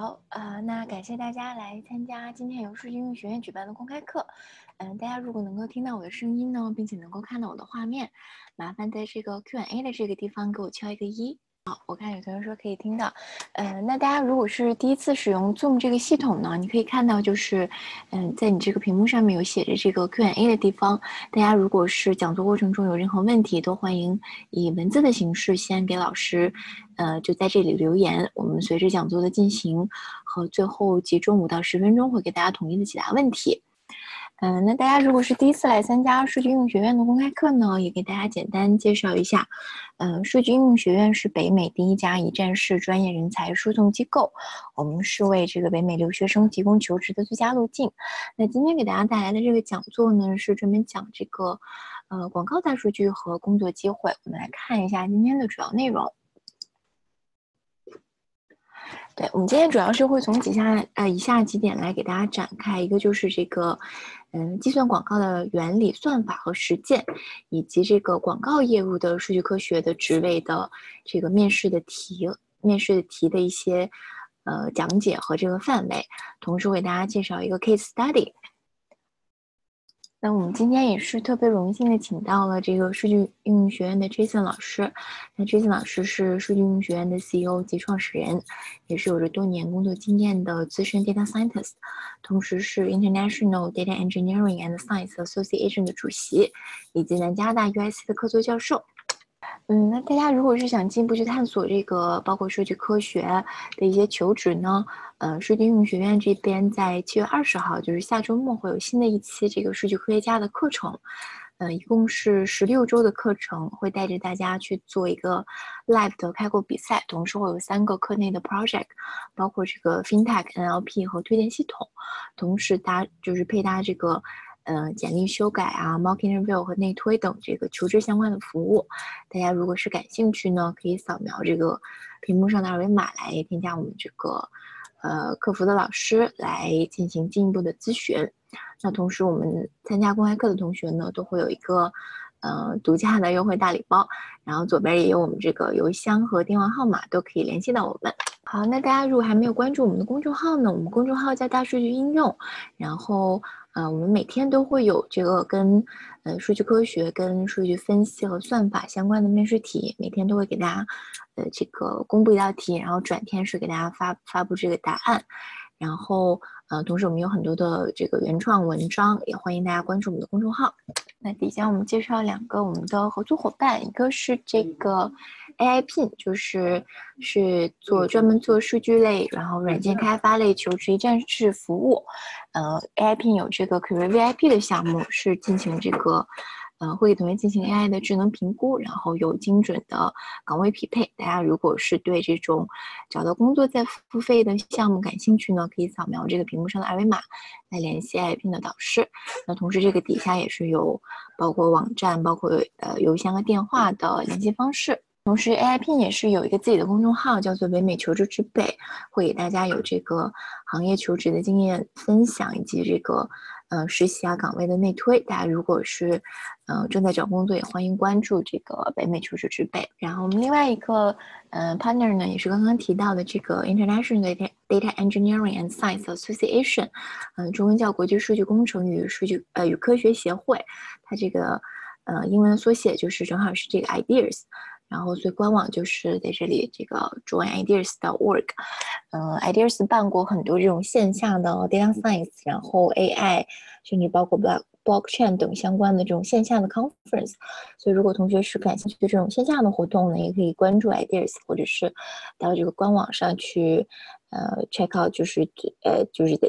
好，那感谢大家来参加今天由数据应用学院举办的公开课。大家如果能够听到我的声音呢，并且能够看到我的画面，麻烦在这个 Q&A 的这个地方给我敲一个1。好，我看有同学说可以听到。那大家如果是第一次使用 Zoom 这个系统呢，你可以看到就是，在你这个屏幕上面有写着这个 Q&A 的地方。大家如果是讲座过程中有任何问题，都欢迎以文字的形式先给老师。就在这里留言，我们随着讲座的进行和最后集中5到10分钟会给大家统一的解答问题。那大家如果是第一次来参加数据应用学院的公开课呢，也给大家简单介绍一下。数据应用学院是北美第一家一站式专业人才输送机构，我们是为这个北美留学生提供求职的最佳路径。那今天给大家带来的这个讲座呢，是专门讲这个广告大数据和工作机会。我们来看一下今天的主要内容。对，我们今天主要是会从以下几点来给大家展开，一个就是这个，计算广告的原理、算法和实践，以及这个广告业务的数据科学的职位的这个面试的题的一些讲解和这个范围，同时为大家介绍一个 case study。那我们今天也是特别荣幸的请到了这个数据应用学院的 Jason 老师。那 Jason 老师是数据应用学院的 CEO 及创始人，也是有着多年工作经验的资深 Data Scientist， 同时是 International Data Engineering and Science Association 的主席，以及南加拿大 UIC 的客座教授。那大家如果是想进一步去探索这个包括数据科学的一些求职呢，数据应用学院这边在7月20号，就是下周末会有新的一期这个数据科学家的课程，一共是16周的课程，会带着大家去做一个 live 的开购比赛，同时会有3个课内的 project， 包括这个 fintech、NLP 和推荐系统，同时配搭这个。简历修改啊 ，mock interview 和内推等这个求职相关的服务，大家如果是感兴趣呢，可以扫描这个屏幕上的二维码来添加我们这个客服的老师来进行进一步的咨询。那同时，我们参加公开课的同学呢，都会有一个独家的优惠大礼包，然后左边也有我们这个邮箱和电话号码，都可以联系到我们。好，那大家如果还没有关注我们的公众号呢，我们公众号叫大数据应用，然后我们每天都会有这个跟数据科学、跟数据分析和算法相关的面试题，每天都会给大家这个公布一道题，然后转天是给大家发布这个答案，然后同时我们有很多的这个原创文章，也欢迎大家关注我们的公众号。那底下我们介绍2个我们的合作伙伴，一个是这个 AIPin， 就是专门做数据类，然后软件开发类求职一站式服务。AIPin 有这个 Career VIP 的项目，是进行这个会给同学进行 AI 的智能评估，然后有精准的岗位匹配。大家如果是对这种找到工作再付费的项目感兴趣呢，可以扫描这个屏幕上的二维码来联系 AIPin 的导师。那同时这个底下也是有包括网站、包括邮箱和电话的联系方式。同时 AIPin 也是有一个自己的公众号，叫做北美求职之北，会给大家有这个行业求职的经验分享，以及这个实习啊岗位的内推。大家如果是正在找工作，也欢迎关注这个北美求职之北。然后我们另外一个partner 呢，也是刚刚提到的这个 International Data Engineering and Science Association， 中文叫国际数据工程与科学协会，它这个英文的缩写就是正好是这个 IDEAS， 然后所以官网就是在这里这个 joinideas.org。IDEAS 办过很多这种线下的 data science， 然后 AI， 甚至包括 blockchain 等相关的这种线下的 conference， 所以如果同学是感兴趣的这种线下的活动呢，也可以关注 IDEAS， 或者是到这个官网上去check out， 就是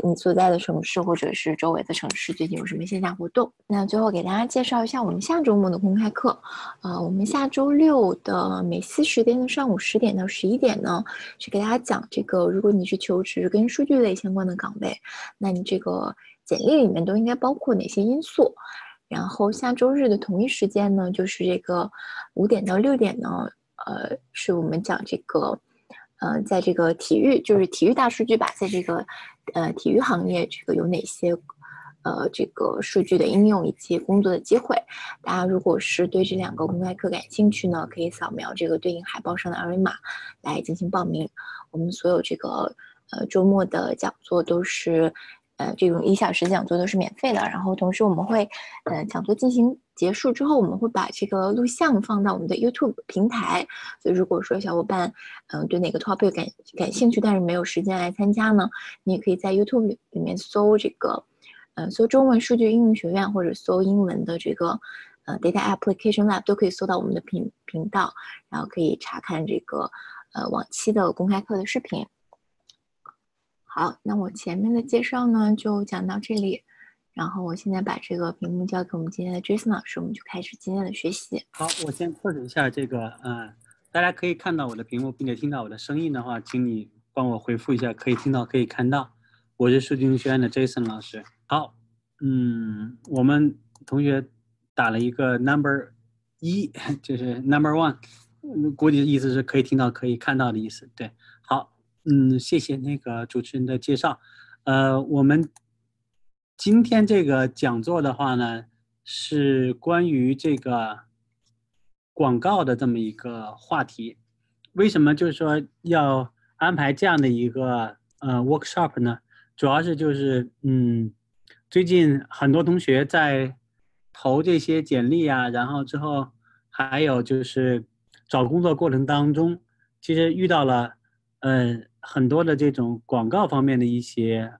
你所在的城市或者是周围的城市最近有什么线下活动。那最后给大家介绍一下我们下周末的公开课。我们下周6的美西时间的上午10点到11点呢，是给大家讲这个，如果你是求职跟数据类相关的岗位，那你这个简历里面都应该包括哪些因素？然后下周日的同一时间呢，就是这个5点到6点呢，是我们讲这个，在这个体育大数据吧，在这个体育行业这个有哪些这个数据的应用以及工作的机会。大家如果是对这两个公开课感兴趣呢，可以扫描这个对应海报上的二维码来进行报名。我们所有这个周末的讲座都是这种1小时讲座都是免费的。然后同时我们会讲座进行结束之后，我们会把这个录像放到我们的 YouTube 平台。所以如果说小伙伴对哪个 topic 感兴趣，但是没有时间来参加呢，你也可以在 YouTube 里面搜这个搜中文数据应用学院，或者搜英文的这个Data Application Lab， 都可以搜到我们的频道，然后可以查看这个往期的公开课的视频。好，那我前面的介绍呢就讲到这里，然后我现在把这个屏幕交给我们今天的 Jason 老师，我们就开始今天的学习。好，我先测试一下这个，大家可以看到我的屏幕并且听到我的声音的话，请你帮我回复一下，可以听到可以看到。我是数据应用学院的 Jason 老师。好，我们同学打了一个 number 1，就是 number 1，估计意思是可以听到可以看到的意思。对，好。谢谢那个主持人的介绍。我们今天这个讲座的话呢，是关于这个广告的这么一个话题。为什么就是说要安排这样的一个workshop 呢？主要是就是最近很多同学在投这些简历啊，然后之后还有就是找工作过程当中，其实遇到了很多的这种广告方面的一些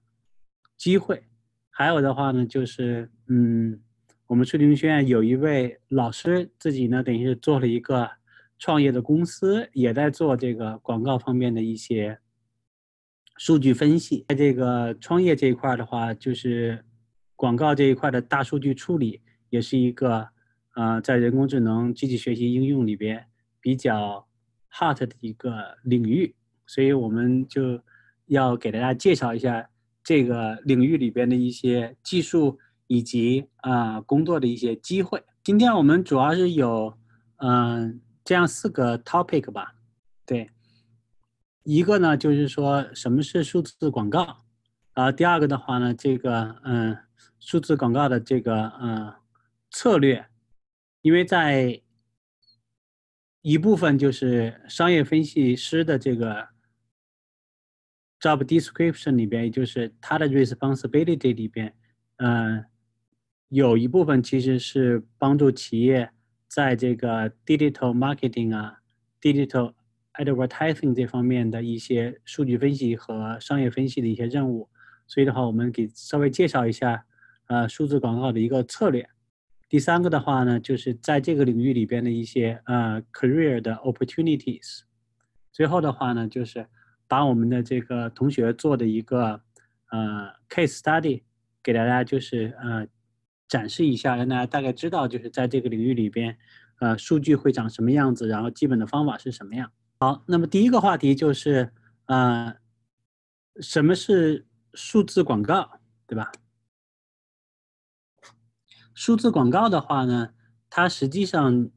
机会。还有的话呢，就是我们数据应用学院有一位老师自己呢，等于是做了一个创业的公司，也在做这个广告方面的一些数据分析。在这个创业这一块的话，就是广告这一块的大数据处理，也是一个在人工智能、机器学习应用里边比较 hot 的一个领域。所以我们就要给大家介绍一下这个领域里边的一些技术以及工作的一些机会。今天我们主要是有这样4个 topic 吧。对，一个呢就是说什么是数字广告，然后第二个的话呢，这个数字广告的这个策略，因为在一部分就是商业分析师的这个job description 里边，也就是它的 responsibility 里边，有一部分其实是帮助企业在这个 digital marketing 啊、digital advertising 这方面的一些数据分析和商业分析的一些任务。所以的话，我们给稍微介绍一下数字广告的一个策略。第三个的话呢，就是在这个领域里边的一些career 的 opportunities。最后的话呢，就是把我们的这个同学做的一个case study 给大家，就是展示一下，让大家大概知道就是在这个领域里边数据会长什么样子，然后基本的方法是什么样。好，那么第一个话题就是什么是数字广告，对吧？数字广告的话呢，它实际上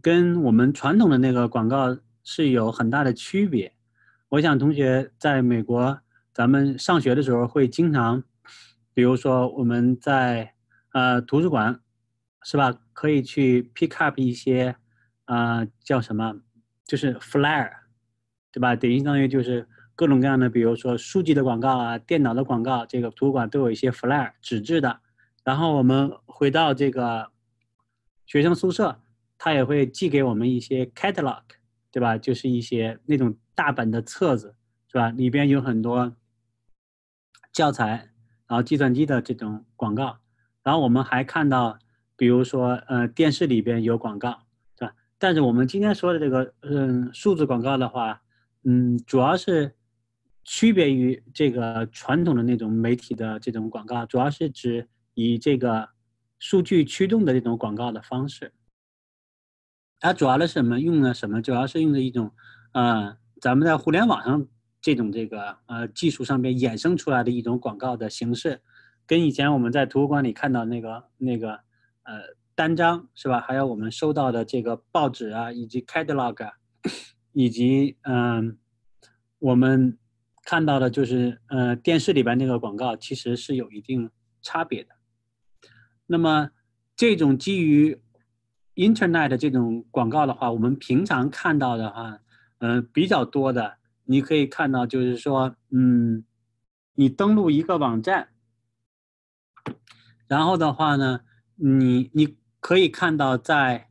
跟我们传统的那个广告是有很大的区别。我想同学在美国咱们上学的时候会经常，比如说我们在图书馆是吧，可以去 pick up 一些叫什么，就是 flyer 对吧，等于相当于就是各种各样的，比如说书籍的广告啊、电脑的广告，这个图书馆都有一些 flyer 纸质的。然后我们回到这个学生宿舍，他也会寄给我们一些 catalog 对吧，就是一些那种大本的册子是吧，里边有很多教材，然后计算机的这种广告。然后我们还看到比如说电视里边有广告对吧。但是我们今天说的这个数字广告的话，主要是区别于这个传统的那种媒体的这种广告，主要是指以这个数据驱动的这种广告的方式。它主要的是什么用呢？什么主要是用的一种咱们在互联网上这种这个技术上面衍生出来的一种广告的形式，跟以前我们在图书馆里看到那个单张是吧，还有我们收到的这个报纸啊，以及 catalog 啊，以及我们看到的就是电视里边那个广告，其实是有一定差别的。那么这种基于 Internet 这种广告的话，我们平常看到的话，比较多的，你可以看到就是说，你登录一个网站，然后的话呢，你可以看到在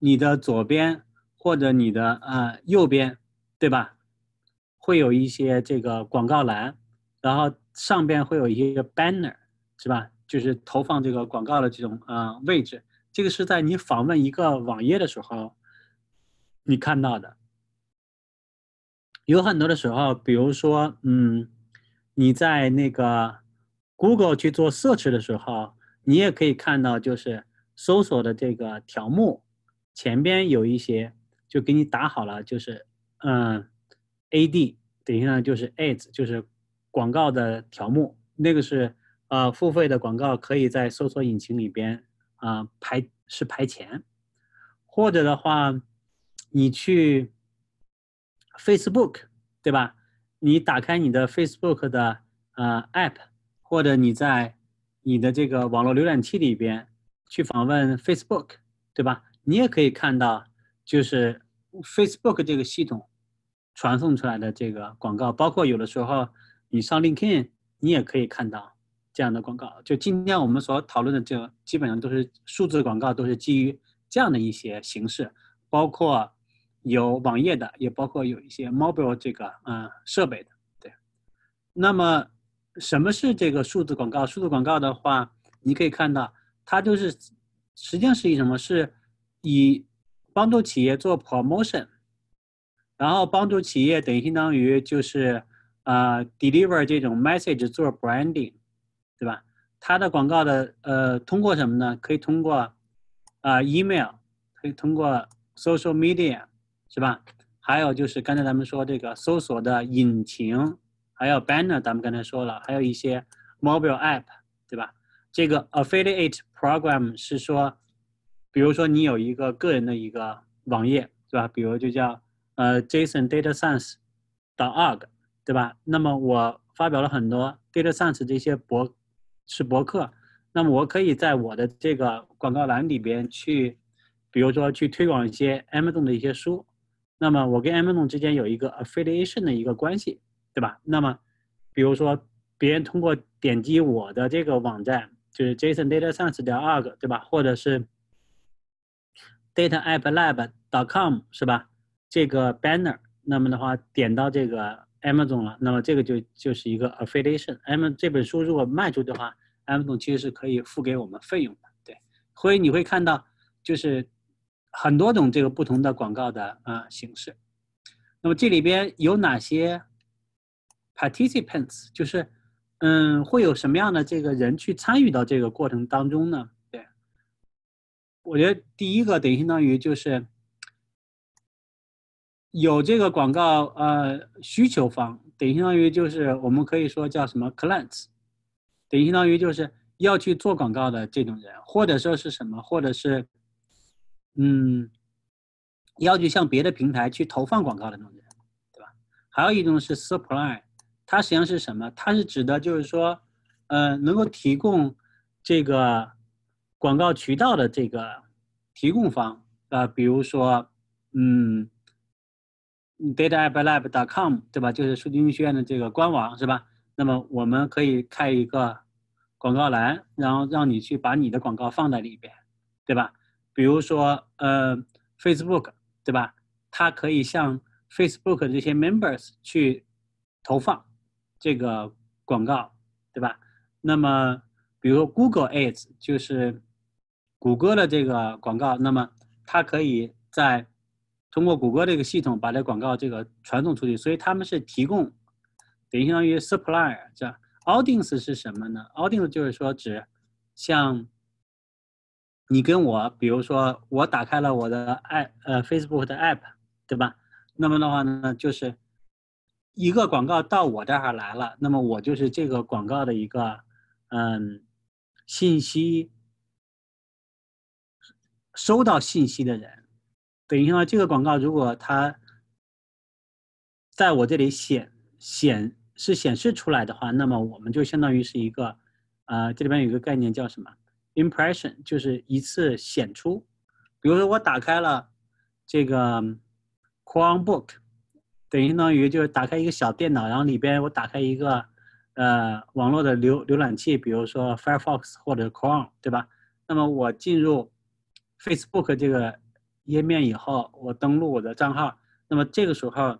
你的左边或者你的右边，对吧？会有一些这个广告栏，然后上边会有一个 banner， 是吧？就是投放这个广告的这种位置，这个是在你访问一个网页的时候你看到的。有很多的时候，比如说，你在那个 Google 去做 search 的时候，你也可以看到，就是搜索的这个条目前边有一些就给你打好了，就是ad 等一下就是 ads， 就是广告的条目，那个是付费的广告可以在搜索引擎里边排前，或者的话你去 Facebook， 对吧？你打开你的 Facebook 的app， 或者你在你的这个网络浏览器里边去访问 Facebook， 对吧？你也可以看到就是 Facebook 这个系统传送出来的这个广告，包括有的时候你上 LinkedIn 你也可以看到这样的广告。就今天我们所讨论的这个基本上都是数字广告，都是基于这样的一些形式，包括有网页的，也包括有一些 mobile 这个设备的。对，那么什么是这个数字广告？数字广告的话，你可以看到它就是实际上是以什么？是以帮助企业做 promotion， 然后帮助企业等于相当于就是deliver 这种 message 做 branding， 对吧？它的广告的通过什么呢？可以通过email， 可以通过 social media， 是吧？还有就是刚才咱们说这个搜索的引擎，还有 banner， 咱们刚才说了，还有一些 mobile app， 对吧？这个 affiliate program 是说，比如说你有一个个人的一个网页，是吧？比如就叫Jason Data Science .org， 对吧？那么我发表了很多 Data Science 这些博客，那么我可以在我的这个广告栏里边去，比如说去推广一些 Amazon 的一些书，那么我跟 Amazon 之间有一个 affiliation 的一个关系，对吧？那么比如说别人通过点击我的这个网站，就是 Jason Data Science .org， 对吧？或者是 Data Application Lab.com， 是吧？这个 banner， 那么的话点到这个 Amazon 了，那么这个就是一个 affiliation。Amazon 这本书如果卖出的话 ，Amazon 其实是可以付给我们费用的。对，所以你会看到就是很多种这个不同的广告的形式。那么这里边有哪些 participants， 就是会有什么样的这个人去参与到这个过程当中呢？对，我觉得第一个等于相当于就是有这个广告需求方，等于相当于就是我们可以说叫什么 clients， 等于相当于就是要去做广告的这种人，或者说是什么，或者是要去向别的平台去投放广告的那种人，对吧？还有一种是 supply。它实际上是什么？它是指的就是说，能够提供这个广告渠道的这个提供方，比如说，dataappalab.com， 对吧？就是数据经济学院的这个官网，是吧？那么我们可以开一个广告栏，然后让你去把你的广告放在里边，对吧？比如说，Facebook， 对吧？它可以向 Facebook 的这些 members 去投放这个广告，对吧？那么比如说 Google Ads 就是谷歌的这个广告，那么它可以在通过谷歌这个系统把这广告这个传送出去，所以他们是提供，等于相当于 supplier。这 audience 是什么呢？ audience 就是说指像你跟我，比如说我打开了我的 Facebook 的 app， 对吧？那么的话呢，就是一个广告到我这儿来了，那么我就是这个广告的一个信息收到信息的人。等于说这个广告如果它在我这里显示出来的话，那么我们就相当于是一个这里边有一个概念叫什么？ impression 就是一次显出。比如说我打开了这个 Chromebook， 等相当于就是打开一个小电脑，然后里边我打开一个网络的浏览器，比如说 Firefox 或者 Chrome， 对吧？那么我进入 Facebook 这个页面以后，我登录我的账号，那么这个时候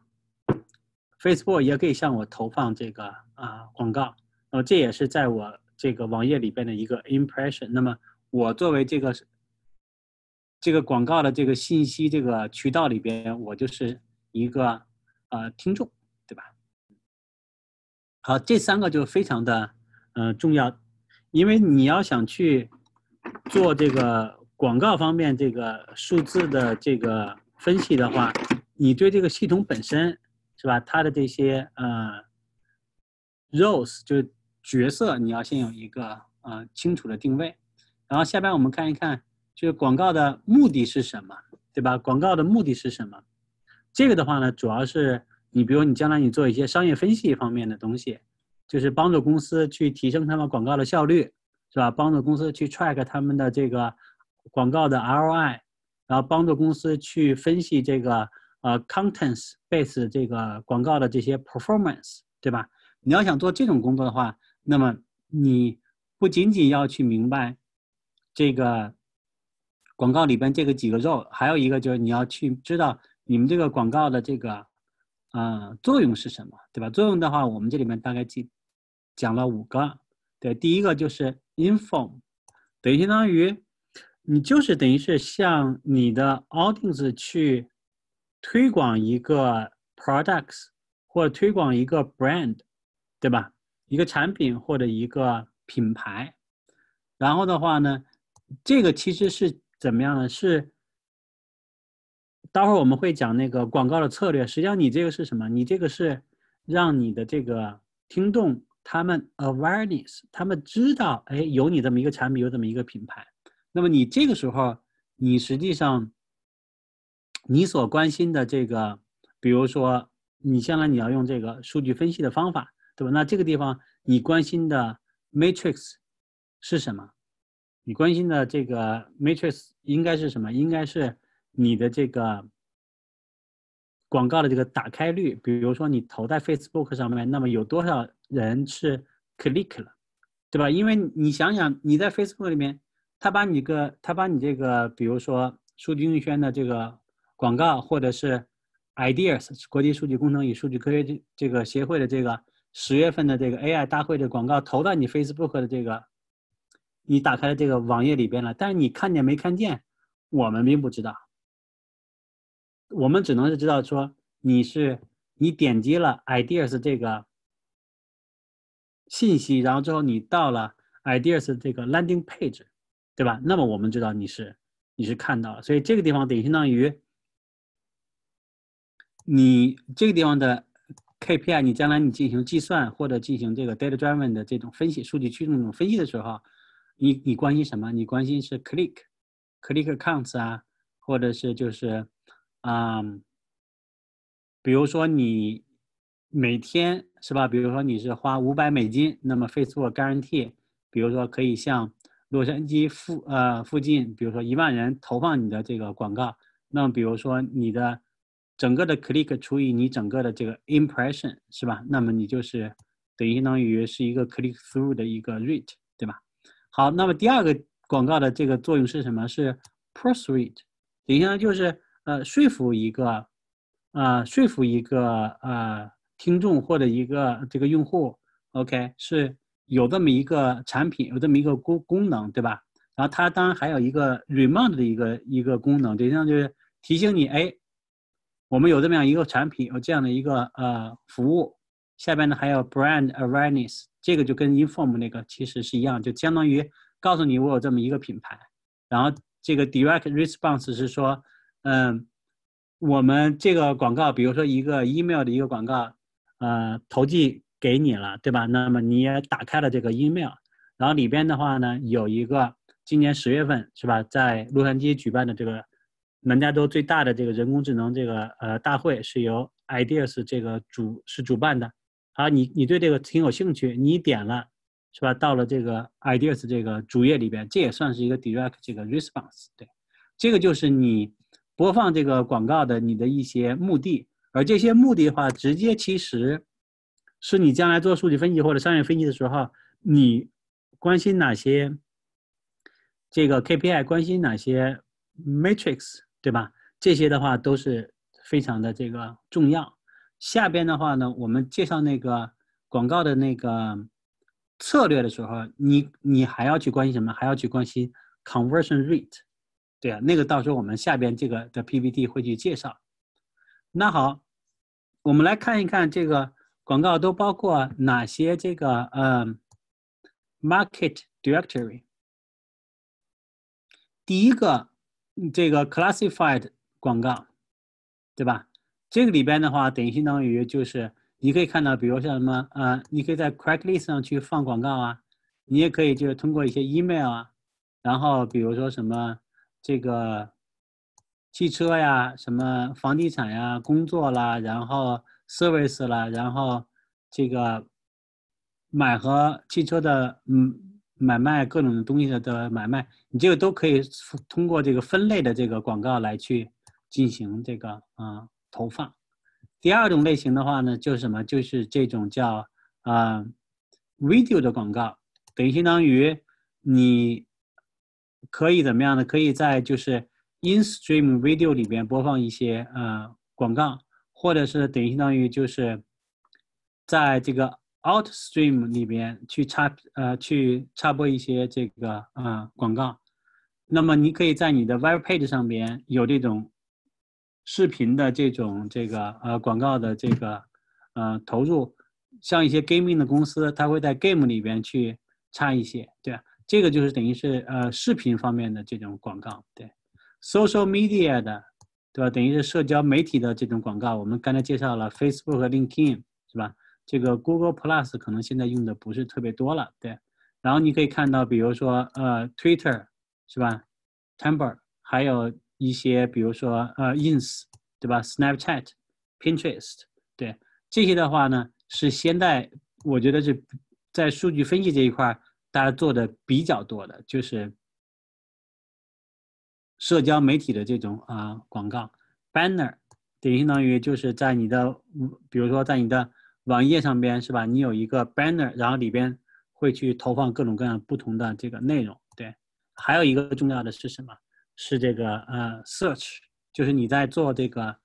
Facebook 也可以向我投放这个广告，那么这也是在我这个网页里边的一个 impression。那么我作为这个广告的这个信息这个渠道里边，我就是一个听众，对吧？好，这三个就非常的重要，因为你要想去做这个广告方面这个数字的这个分析的话，你对这个系统本身是吧，它的这些roles 就是角色，你要先有一个清楚的定位。然后下边我们看一看，就是广告的目的是什么，对吧？广告的目的是什么？这个的话呢，主要是你比如你将来你做一些商业分析方面的东西，就是帮助公司去提升他们广告的效率，是吧？帮助公司去 track 他们的这个广告的 ROI， 然后帮助公司去分析这个contents base 这个广告的这些 performance， 对吧？你要想做这种工作的话，那么你不仅仅要去明白这个广告里边这个几个role，还有一个就是你要去知道你们这个广告的这个作用是什么，对吧？作用的话，我们这里面大概讲了5个。对，第一个就是 inform， 等于相当于你就是等于是向你的 audience 去推广一个 products 或者推广一个 brand， 对吧？一个产品或者一个品牌。然后的话呢，这个其实是怎么样呢？是待会儿我们会讲那个广告的策略。实际上你这个是什么？你这个是让你的这个听众他们 awareness， 他们知道，哎，有你这么一个产品，有这么一个品牌。那么你这个时候，你实际上你所关心的这个，比如说你将来你要用这个数据分析的方法，对吧？那这个地方你关心的 matrix 是什么？你关心的这个 matrix 应该是什么？应该是你的这个广告的这个打开率，比如说你投在 Facebook 上面，那么有多少人是 click 了，对吧？因为你想想你在 Facebook 里面，他把你这个比如说数据运轩的这个广告，或者是 IDEAS 国际数据工程与数据科学这个协会的这个10月份的这个 AI 大会的广告投到你 Facebook 的这个你打开的这个网页里边了，但是你看见没看见，我们并不知道。我们只能是知道说你点击了 IDEAS 这个信息，然后之后你到了 IDEAS 这个 landing page， 对吧？那么我们知道你是看到了，所以这个地方等于相当于你这个地方的 KPI， 你将来你进行计算或者进行这个 data driven 的这种分析，数据驱动这种分析的时候，你关心什么？你关心是 click counts 啊，或者是就是比如说你每天是吧？比如说你是花$500，那么 Facebook guarantee， 比如说可以向洛杉矶附近，比如说1万人投放你的这个广告。那么比如说你的整个的 click 除以你整个的这个 impression 是吧？那么你就是等于相当于是一个 click through 的一个 rate， 对吧？好，那么第二个广告的这个作用是什么？是 persuade， 等于相当于就是说服一个听众或者一个这个用户 ，OK， 是有这么一个产品，有这么一个功能，对吧？然后它当然还有一个 remind 的一个功能，实际上就是提醒你，哎，我们有这么样一个产品，有这样的一个服务。下边呢还有 brand awareness， 这个就跟 inform 那个其实是一样，就相当于告诉你我有这么一个品牌。然后这个 direct response 是说，我们这个广告，比如说一个 email 的一个广告，投寄给你了，对吧？那么你也打开了这个 email， 然后里边的话呢，有一个今年10月份是吧，在洛杉矶举办的这个南加州最大的这个人工智能这个大会，是由 IDEAS 这个是主办的。好，你对这个挺有兴趣，你点了是吧？到了这个 ideas 这个主页里边，这也算是一个 direct 这个 response。对，这个就是你播放这个广告的你的一些目的，而这些目的的话，直接其实是你将来做数据分析或者商业分析的时候，你关心哪些这个 KPI， 关心哪些 matrix， 对吧？这些的话都是非常的这个重要。下边的话呢，我们介绍那个广告的那个策略的时候，你还要去关心什么？还要去关心 conversion rate， 对啊，那个到时候我们下边这个的 PPT 会去介绍。那好，我们来看一看这个广告都包括哪些这个market directory。第一个这个 classified 广告，对吧？这个里边的话，相当于就是你可以看到，比如像什么你可以在 Craigslist 上去放广告啊，你也可以就是通过一些 email 啊，然后比如说什么这个汽车呀、什么房地产呀、工作啦，然后 service 啦，然后这个买和汽车的买卖各种东西的买卖，你这个都可以通过这个分类的这个广告来去进行这个投放。第二种类型的话呢，就是什么？就是这种叫video 的广告，相当于你可以怎么样呢？可以在就是 in-stream video 里边播放一些广告，或者是相当于就是在这个 out-stream 里边去插播一些这个广告。那么你可以在你的 web page 上边有这种视频的这种这个广告的这个投入，像一些 gaming 的公司，它会在 game 里边去插一些，对吧？这个就是是视频方面的这种广告，对 ，social media 的，对吧？是社交媒体的这种广告，我们刚才介绍了 Facebook 和 LinkedIn， 是吧？这个 Google Plus 可能现在用的不是特别多了，对。然后你可以看到，比如说Twitter， 是吧 ？Tumblr， 还有一些比如说ins， 对吧 ？Snapchat、Pinterest， 对，这些的话呢，是现在我觉得是在数据分析这一块大家做的比较多的，就是社交媒体的这种广告 banner， 相当于就是在你的，比如说在你的网页上边，是吧？你有一个 banner， 然后里边会去投放各种各样不同的这个内容，对。还有一个重要的是什么？是这个search， 就是你在做这个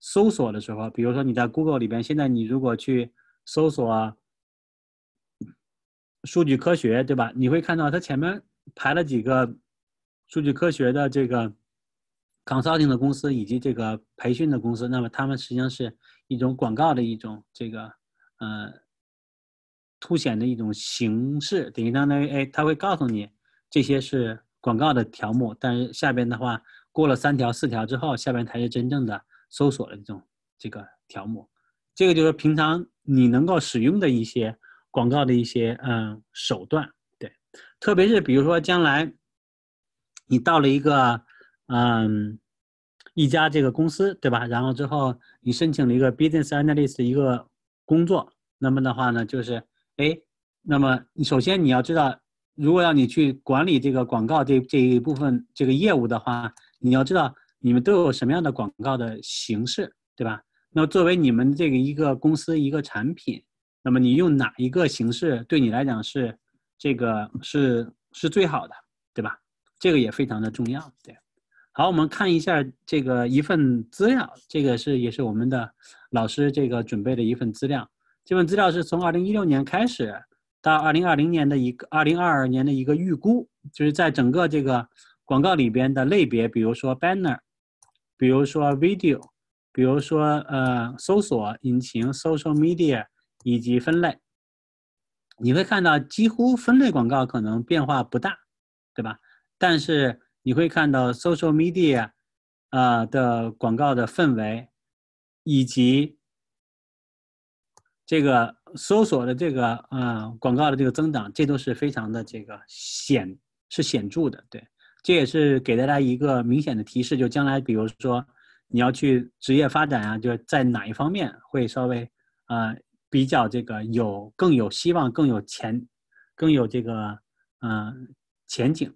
搜索的时候，比如说你在 Google 里边，现在你如果去搜索数据科学，对吧？你会看到它前面排了几个数据科学的这个 consulting 的公司以及这个培训的公司，那么他们实际上是一种广告的一种这个凸显的一种形式，相当于哎，它会告诉你这些是广告的条目，但是下边的话过了3条4条之后，下边才是真正的搜索的这个条目。这个就是平常你能够使用的一些广告的一些手段，对。特别是比如说将来你到了一个一家这个公司，对吧？然后之后你申请了一个 business analyst 的一个工作，那么的话呢，就是那么首先你要知道。如果让你去管理这个广告这一部分这个业务的话，你要知道你们都有什么样的广告的形式，对吧？那作为你们这个一个公司一个产品，那么你用哪一个形式对你来讲是这个是最好的，对吧？这个也非常的重要，对。好，我们看一下这个一份资料，这个也是我们的老师这个准备的一份资料。这份资料是从2016年开始。到2022年的一个预估，就是在整个这个广告里边的类别，比如说 banner， 比如说 video， 比如说搜索引擎 social media 以及分类，你会看到几乎分类广告可能变化不大，对吧？但是你会看到 social media 的广告的氛围以及这个搜索的这个广告的这个增长，这都是非常的这个显著的，对。这也是给大家一个明显的提示，就将来比如说你要去职业发展啊，就是在哪一方面会稍微比较这个更有希望、更有更有这个前景。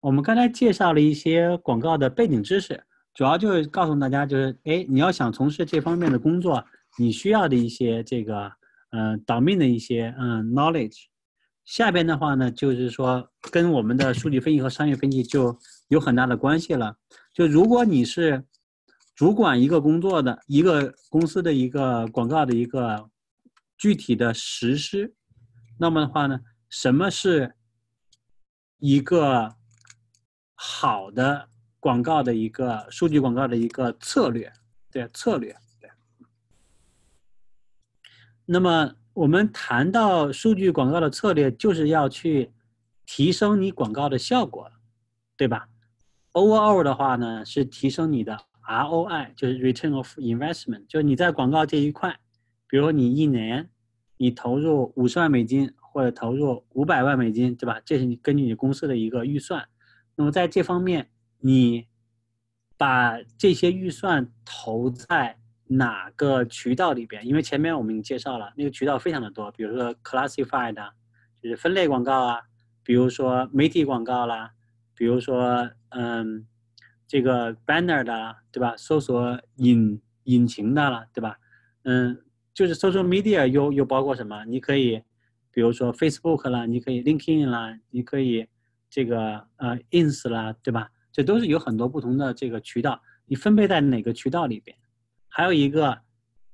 我们刚才介绍了一些广告的背景知识，主要就是告诉大家，就是你要想从事这方面的工作，你需要的一些这个domain的一些knowledge。下边的话呢，就是说跟我们的数据分析和商业分析就有很大的关系了。就如果你是主管一个工作的一个公司的一个广告的一个具体的实施，那么的话呢，什么是一个好的广告的一个数据广告的一个策略？对，策略。对。那么我们谈到数据广告的策略，就是要去提升你广告的效果，对吧 ？Overall 的话呢，是提升你的 ROI， 就是 Return of Investment， 就是你在广告这一块，比如说你一年你投入50万美金或者投入500万美金，对吧？这是你根据你公司的一个预算。那么在这方面，你把这些预算投在哪个渠道里边？因为前面我们介绍了，那个渠道非常的多，比如说 classified 的，就是分类广告啊，比如说媒体广告啦，比如说这个 banner 的，对吧？搜索引擎的了，对吧？就是 social media 又包括什么？你可以比如说 Facebook 啦，你可以 LinkedIn 啦，你可以这个ins 啦，对吧？这都是有很多不同的这个渠道，你分配在哪个渠道里边？还有一个，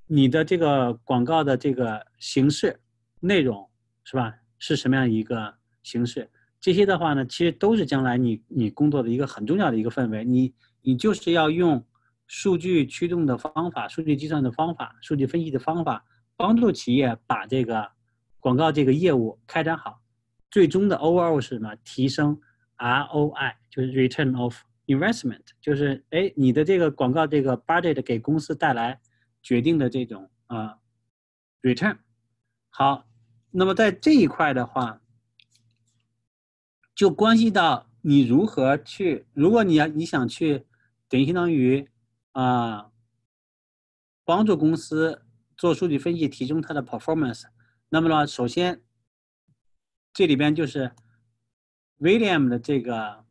你的这个广告的这个形式、内容是吧？是什么样一个形式？这些的话呢，其实都是将来你工作的一个很重要的一个氛围。你就是要用数据驱动的方法、数据计算的方法、数据分析的方法，帮助企业把这个广告这个业务开展好。最终的 overall 是什么？提升 ROI， 就是 Return of Investment， 就是你的这个广告这个 budget 给公司带来决定的这种return。 好，那么在这一块的话，就关系到你如何去，如果你想去等于相当于帮助公司做数据分析，提升它的 performance， 那么呢，首先这里边就是 William 的这个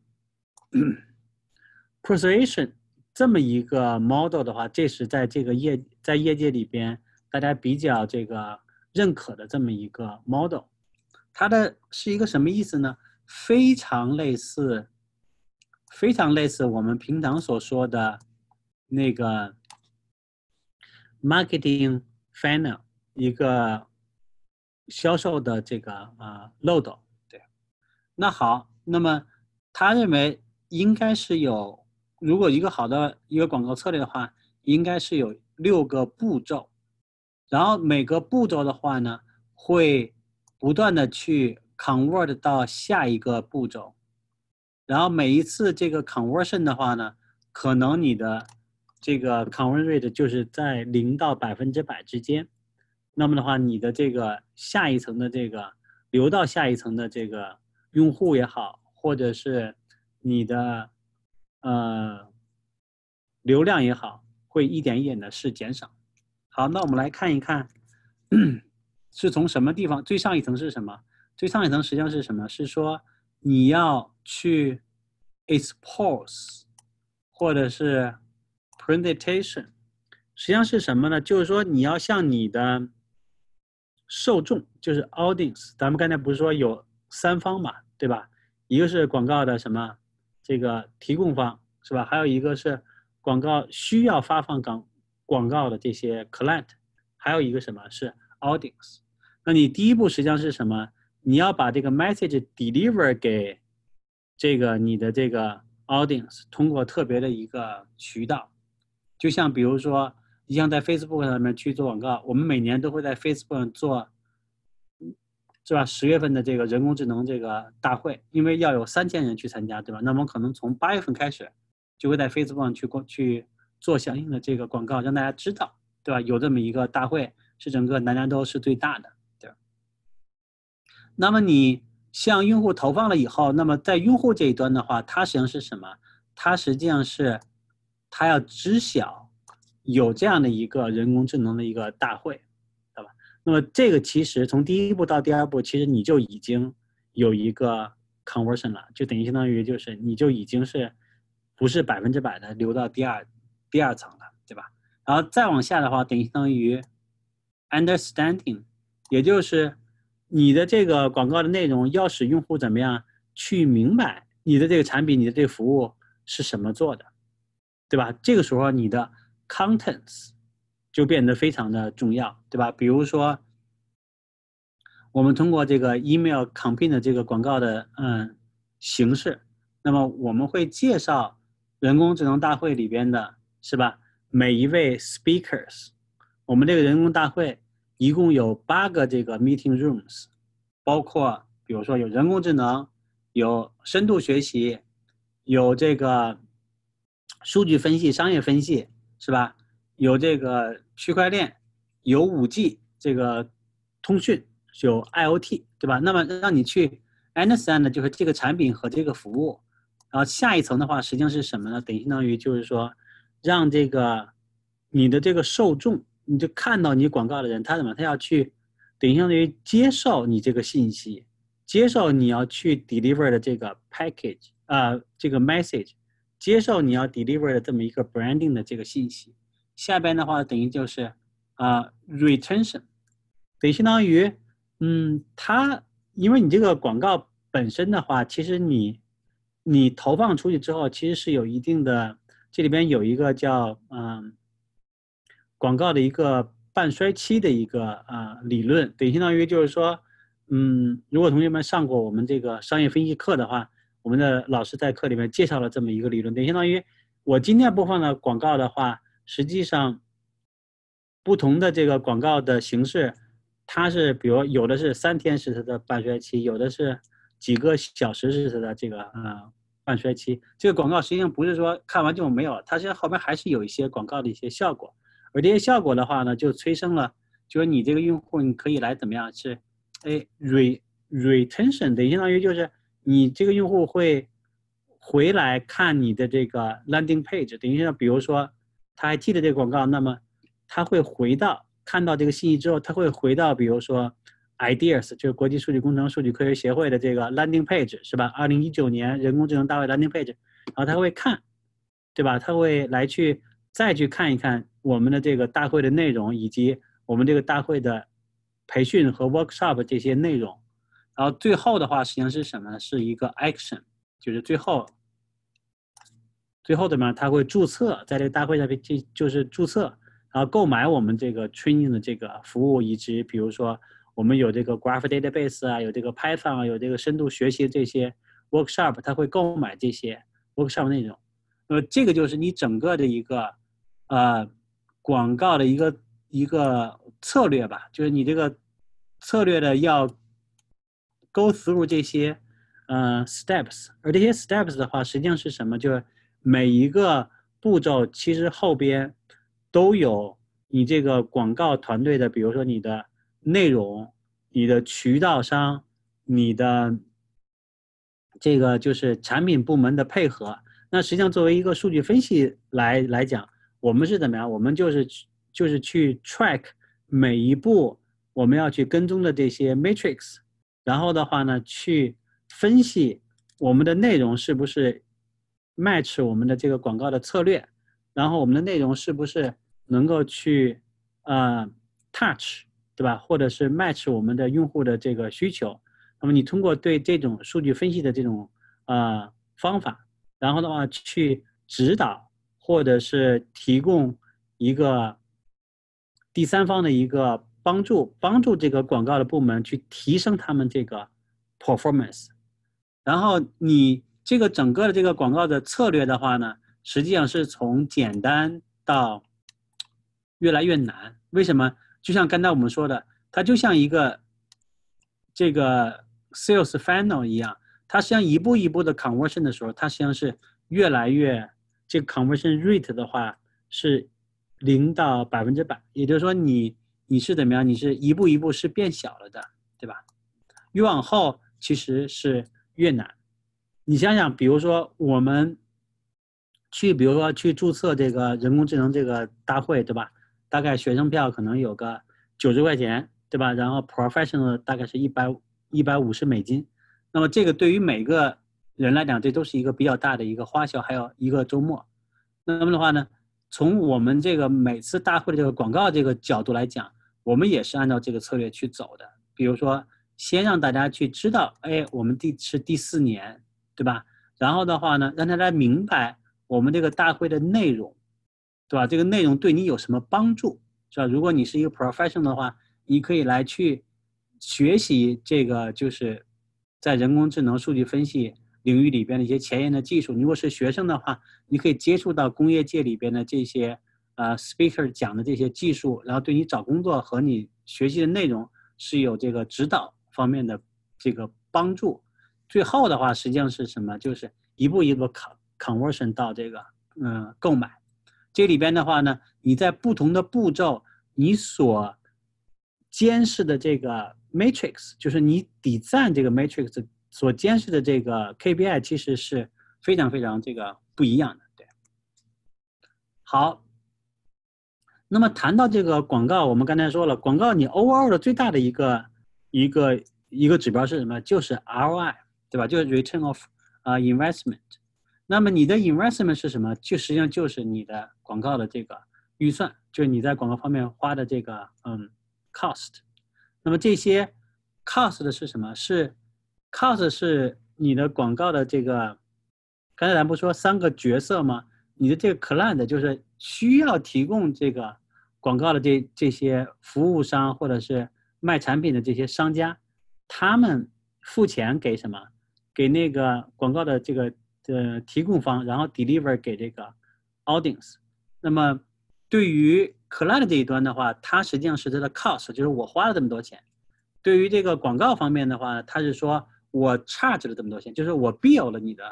Persuasion 这么一个 model 的话，这是在这个业界里边大家比较这个认可的这么一个 model， 它的是一个什么意思呢？非常类似我们平常所说的那个 marketing funnel， 一个销售的这个漏斗。对，那好，那么他认为应该是有。如果一个好的一个广告策略的话，应该是有6个步骤，然后每个步骤的话呢，会不断的去 convert 到下一个步骤，然后每一次这个 conversion 的话呢，可能你的这个 conversion rate 就是在0%到100%之间，那么的话，你的这个下一层的这个流到下一层的这个用户也好，或者是你的流量也好，会一点一点的是减少。好，那我们来看一看，是从什么地方？最上一层是什么？最上一层实际上是什么？是说你要去 expose 或者是 presentation， 实际上是什么呢？就是说你要向你的受众，就是 audience， 咱们刚才不是说有3方嘛，对吧？一个是广告的什么？这个提供方是吧？还有一个是广告需要发放广告的这些 client， 还有一个什么是 audience。那你第一步实际上是什么？你要把这个 message deliver 给这个你的这个 audience， 通过特别的一个渠道，就像比如说，你像在 Facebook 上面去做广告，我们每年都会在 Facebook 上做，是吧？10月份的这个人工智能这个大会，因为要有3000人去参加，对吧？那么可能从8月份开始，就会在 Facebook 上去做相应的这个广告，让大家知道，对吧？有这么一个大会，是整个南加州是最大的，对吧？那么你向用户投放了以后，那么在用户这一端的话，它实际上是什么？它实际上是，它要知晓有这样的一个人工智能的一个大会。那么这个其实从第一步到第二步，其实你就已经有一个 conversion 了，就等于相当于就是你就已经是不是100%的流到第二层了，对吧？然后再往下的话，等于相当于 understanding， 也就是你的这个广告的内容要使用户怎么样去明白你的这个产品、你的这个服务是什么做的，对吧？这个时候你的 contents 就变得非常的重要，对吧？比如说，我们通过这个 email campaign 的这个广告的形式，那么我们会介绍人工智能大会里边的是吧每一位 speakers， 我们这个人工大会一共有8个这个 meeting rooms， 包括比如说有人工智能，有深度学习，有这个数据分析、商业分析，是吧？有这个区块链，有 5G 这个通讯，有 IoT， 对吧？那么让你去 understand 的就是这个产品和这个服务。然后下一层的话，实际上是什么呢？等于相当于就是说，让这个你的这个受众，你就看到你广告的人，他要去等于相当于接受你这个信息，接受你要去 deliver 的这个 package 这个 message， 接受你要 deliver 的这么一个 branding 的这个信息。下边的话等于就是retention， 等于相当于它因为你这个广告本身的话，其实你投放出去之后，其实是有一定的，这里边有一个叫广告的一个半衰期的一个理论，等于相当于就是说如果同学们上过我们这个商业分析课的话，我们的老师在课里面介绍了这么一个理论，等于相当于我今天播放的广告的话，实际上，不同的这个广告的形式，它是比如有的是3天是它的半衰期，有的是几个小时是它的这个半衰期。这个广告实际上不是说看完就没有了，它实际上后面还是有一些广告的一些效果。而这些效果的话呢，就催生了，就是你这个用户你可以来怎么样是，retention 等于相当于就是你这个用户会回来看你的这个 landing page， 等于像比如说。他还记得这个广告，那么他会回到看到这个信息之后，他会回到比如说 ideas， 就是国际数据工程数据科学协会的这个 landing page 是吧？2019年人工智能大会 landing page， 然后他会看，对吧？他会来去再去看一看我们的这个大会的内容，以及我们这个大会的培训和 workshop 这些内容。然后最后的话，实际上是什么呢？是一个 action， 就是最后的嘛，他会注册在这个大会上，就是注册，然后购买我们这个 training 的这个服务，以及比如说我们有这个 graph database 啊，有这个 Python 啊，有这个深度学习这些 workshop， 他会购买这些 workshop 内容。这个就是你整个的一个广告的一个策略吧，就是你这个策略的要 go through 这些steps， 而这些 steps 的话，实际上是什么？就是每一个步骤其实后边都有你这个广告团队的，比如说你的内容、你的渠道商、你的这个就是产品部门的配合。那实际上作为一个数据分析来讲，我们是怎么样？我们就是去 track 每一步我们要去跟踪的这些 matrix， 然后的话呢，去分析我们的内容是不是match 我们的这个广告的策略，然后我们的内容是不是能够去touch， 对吧？或者是 match 我们的用户的这个需求。那么你通过对这种数据分析的这种方法，然后的话去指导或者是提供一个第三方的一个帮助这个广告的部门去提升他们这个 performance， 然后你。这个整个的这个广告的策略的话呢，实际上是从简单到越来越难。为什么？就像刚才我们说的，它就像一个这个 sales funnel 一样，它实际上一步一步的 conversion 的时候，它实际上是越来越这个 conversion rate 的话是0到100%，也就是说你是怎么样？你是一步一步是变小了的，对吧？越往后其实是越难。你想想，比如说我们比如说去注册这个人工智能这个大会，对吧？大概学生票可能有个90块钱，对吧？然后 professional 大概是150美金。那么这个对于每个人来讲，这都是一个比较大的一个花销，还有一个周末。那么的话呢，从我们这个每次大会的这个广告这个角度来讲，我们也是按照这个策略去走的。比如说，先让大家去知道，哎，我们是第4年，对吧？然后的话呢，让大家明白我们这个大会的内容，对吧？这个内容对你有什么帮助，是吧？如果你是一个 professional 的话，你可以来去学习这个，就是在人工智能数据分析领域里边的一些前沿的技术。如果是学生的话，你可以接触到工业界里边的这些speaker 讲的这些技术，然后对你找工作和你学习的内容是有这个指导方面的这个帮助。最后的话，实际上是什么？就是一步一步 conversion 到这个购买。这里边的话呢，你在不同的步骤，你所监视的这个 matrix， 就是你design这个 matrix 所监视的这个 KPI， 其实是非常非常这个不一样的。对，好。那么谈到这个广告，我们刚才说了，广告你 overall 的最大的一个指标是什么？就是 ROI， 对吧？就是 return of investment。那么你的 investment 是什么？就实际上就是你的广告的这个预算，就是你在广告方面花的这个cost。那么这些 cost 是什么？是 cost 是你的广告的这个，刚才咱不说3个角色吗？你的这个 client 就是需要提供这个广告的这些服务商或者是卖产品的这些商家，他们付钱给什么？给那个广告的这个提供方，然后 deliver 给这个 audience。那么对于 client 这一端的话，它实际上是它的 cost， 就是我花了这么多钱。对于这个广告方面的话，它是说我 charge 了这么多钱，就是我 bill 了你的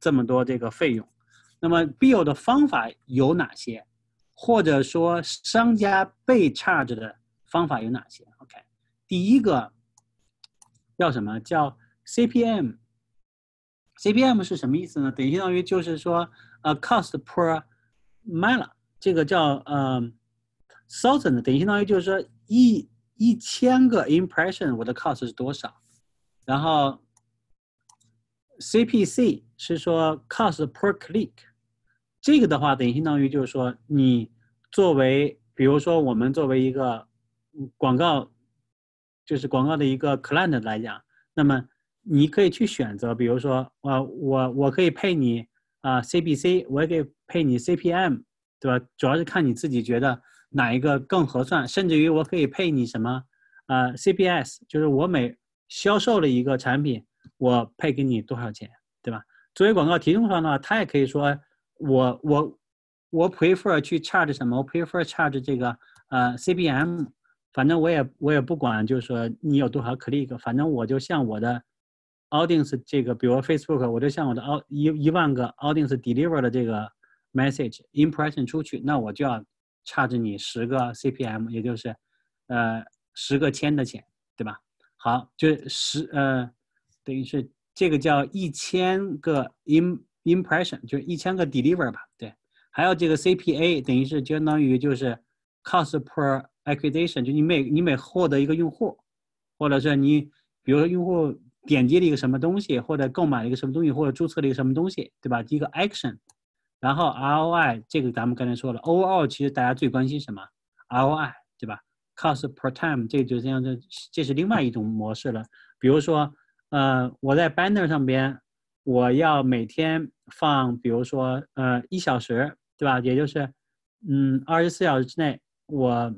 这么多这个费用。那么 bill 的方法有哪些，或者说商家被 charge 的方法有哪些 ？OK， 第一个叫什么？叫 CPM。CPM 是什么意思呢？等于就是说cost per mile， 这个叫thousand， 等于就是说一千个 impression 我的 cost 是多少？然后 CPC 是说 cost per click。这个的话，等于就是说，你作为，比如说我们作为一个广告，就是广告的一个 client 来讲，那么你可以去选择，比如说我可以配你CPC， 我也可以配你 CPM， 对吧？主要是看你自己觉得哪一个更合算，甚至于我可以配你什么CPS， 就是我每销售了一个产品，我配给你多少钱，对吧？作为广告提供方的话，他也可以说我 prefer 去 charge 什么，我 prefer charge 这个CPM， 反正我也不管，就是说你有多少 click， 反正我就向我的 audience 这个，比如 Facebook， 我就向我的一万个 audience deliver 的这个 message impression 出去，那我就要 charge 你10个 CPM， 也就是10个千的钱，对吧？好，就是等于是这个叫1000个 impression， 就是1000个 deliver 吧，对。还有这个 CPA， 等于是相当于就是 cost per acquisition， 就你每获得一个用户，或者是你比如说用户点击了一个什么东西，或者购买了一个什么东西，或者注册了一个什么东西，对吧？一个 action， 然后 ROI 这个咱们刚才说了 ，overall 其实大家最关心什么 ？ROI 对吧 ？cost per time 这就这样的，这是另外一种模式了。比如说，我在 banner 上边，我要每天放，比如说1小时，对吧？也就是24小时之内，我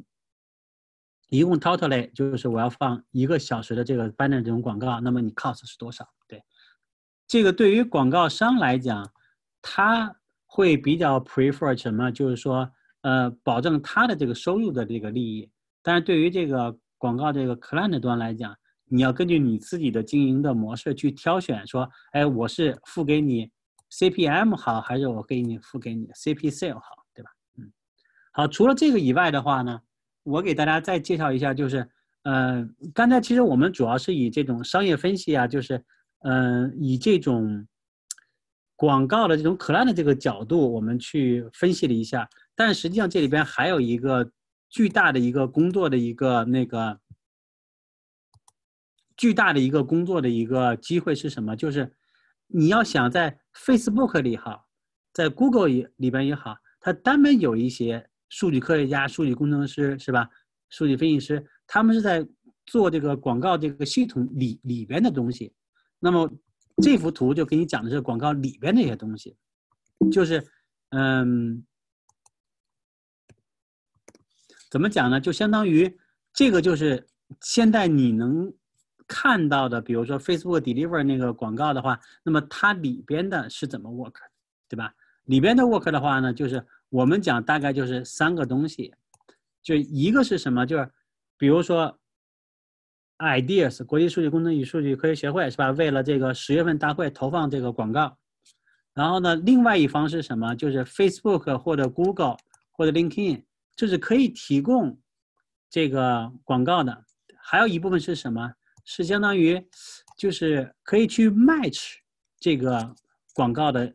一共 total 就是我要放1个小时的这个 banner 这种广告，那么你 cost 是多少？对，这个对于广告商来讲，他会比较 prefer 什么？就是说保证他的这个收入的这个利益。但是对于这个广告这个 client 端来讲，你要根据你自己的经营的模式去挑选，说，哎，我是付给你 CPM 好，还是我给你付给你 CPC 好，对吧？好，除了这个以外的话呢，我给大家再介绍一下，就是刚才其实我们主要是以这种商业分析啊，就是以这种广告的这种client的这个角度，我们去分析了一下。但是实际上这里边还有一个巨大的一个工作的一个机会是什么？就是你要想在 Facebook 里好，在 Google 里边也好，它单门有一些数据科学家、数据工程师是吧？数据分析师，他们是在做这个广告这个系统里边的东西。那么这幅图就给你讲的是广告里边的一些东西，就是怎么讲呢？就相当于这个就是现在你能看到的，比如说 Facebook Deliver 那个广告的话，那么它里边的是怎么 work， 对吧？里边的 work 的话呢，就是我们讲大概就是三个东西，就一个是什么？就是比如说 ideas 国际数据工程与数据科学协会是吧？为了这个10月份大会投放这个广告。然后呢，另外一方是什么？就是 Facebook 或者 Google 或者 LinkedIn， 就是可以提供这个广告的。还有一部分是什么？是相当于就是可以去 match 这个广告的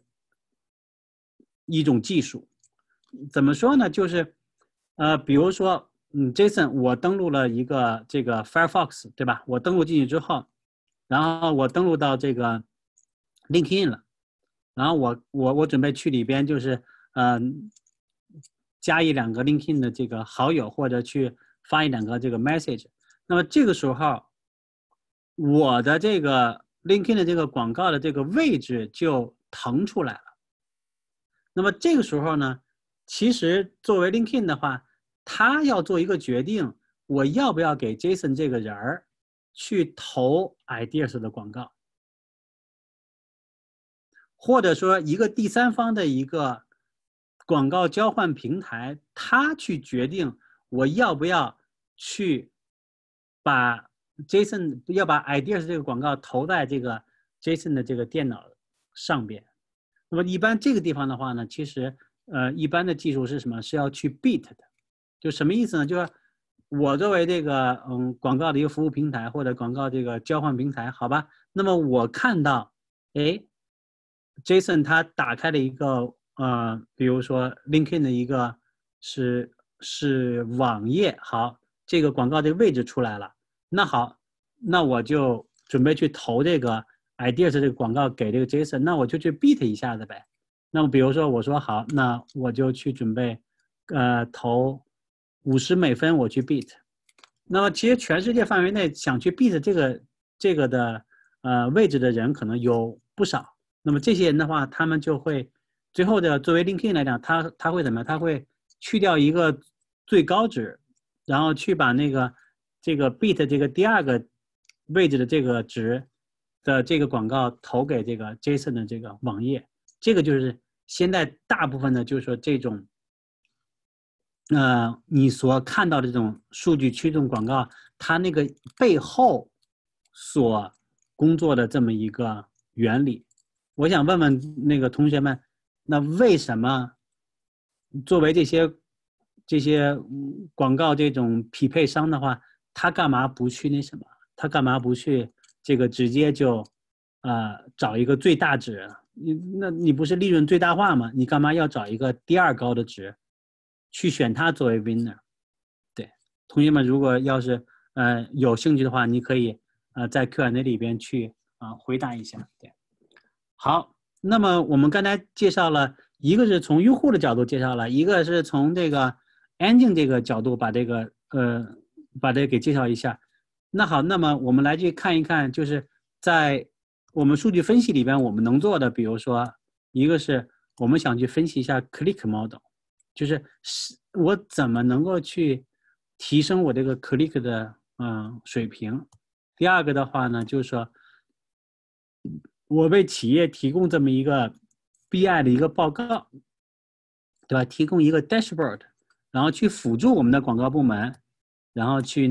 一种技术。怎么说呢？就是比如说，Jason， 我登录了一个这个 Firefox， 对吧？我登录进去之后，然后我登录到这个 LinkedIn 了。然后我准备去里边就是加一两个 LinkedIn 的这个好友，或者去发一两个这个 message。那么这个时候，我的这个 LinkedIn 的这个广告的这个位置就腾出来了。那么这个时候呢，其实作为 LinkedIn 的话，他要做一个决定，我要不要给 Jason 这个人儿去投 ideas 的广告。或者说一个第三方的一个广告交换平台，他去决定我要不要去把 Jason 要把 ideas 这个广告投在这个 Jason 的这个电脑上边。那么一般这个地方的话呢，其实一般的技术是什么？是要去 beat 的。就什么意思呢？就是我作为这个广告的一个服务平台或者广告这个交换平台，好吧？那么我看到Jason 他打开了一个比如说 LinkedIn 的一个是网页，好，这个广告的位置出来了，那好，那我就准备去投这个 ideas 这个广告给这个 Jason， 那我就去 beat 一下子呗。那么比如说我说好，那我就去准备投50美分我去 beat。那么其实全世界范围内想去 beat 这个的位置的人可能有不少。那么这些人的话，他们就会最后的作为 LinkedIn 来讲，他会怎么样？他会去掉一个最高值，然后去把这个 beat 这个第二个位置的这个值的这个广告投给这个 Jason 的这个网页。这个就是现在大部分的，就是说这种你所看到的这种数据驱动广告，它那个背后所工作的这么一个原理。我想问问那个同学们，那为什么作为这些广告这种匹配商的话，他干嘛不去那什么？他干嘛不去这个直接就找一个最大值？那你不是利润最大化吗？你干嘛要找一个第二高的值去选它作为 winner？ 对，同学们如果要是有兴趣的话，你可以在 Q&A 里边去回答一下。对。好，那么我们刚才介绍了，一个是从用户的角度介绍了，一个是从这个 engine 这个角度把这个给介绍一下。那好，那么我们来去看一看，就是在我们数据分析里边我们能做的，比如说一个是我们想去分析一下 click model， 就是我怎么能够去提升我这个 click 的水平。第二个的话呢，就是说我为企业提供这么一个 BI 的一个报告，对吧？提供一个 dashboard， 然后去辅助我们的广告部门，然后去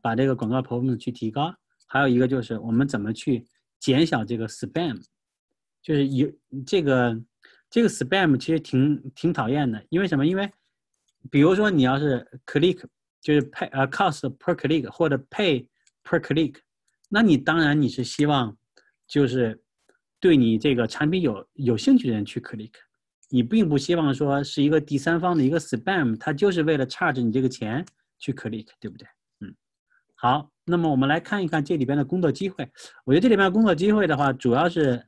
把这个广告 performance 去提高。还有一个就是我们怎么去减小这个 spam， 就是这个 spam 其实挺讨厌的，因为什么？因为比如说你要是 click 就是 pay cost per click 或者 pay per click， 那你当然你是希望就是对你这个产品有兴趣的人去 click，你并不希望说是一个第三方的一个 spam， 它就是为了 charge 你这个钱去 click， 对不对？嗯，好，那么我们来看一看这里边的工作机会。我觉得这里边的工作机会的话，主要是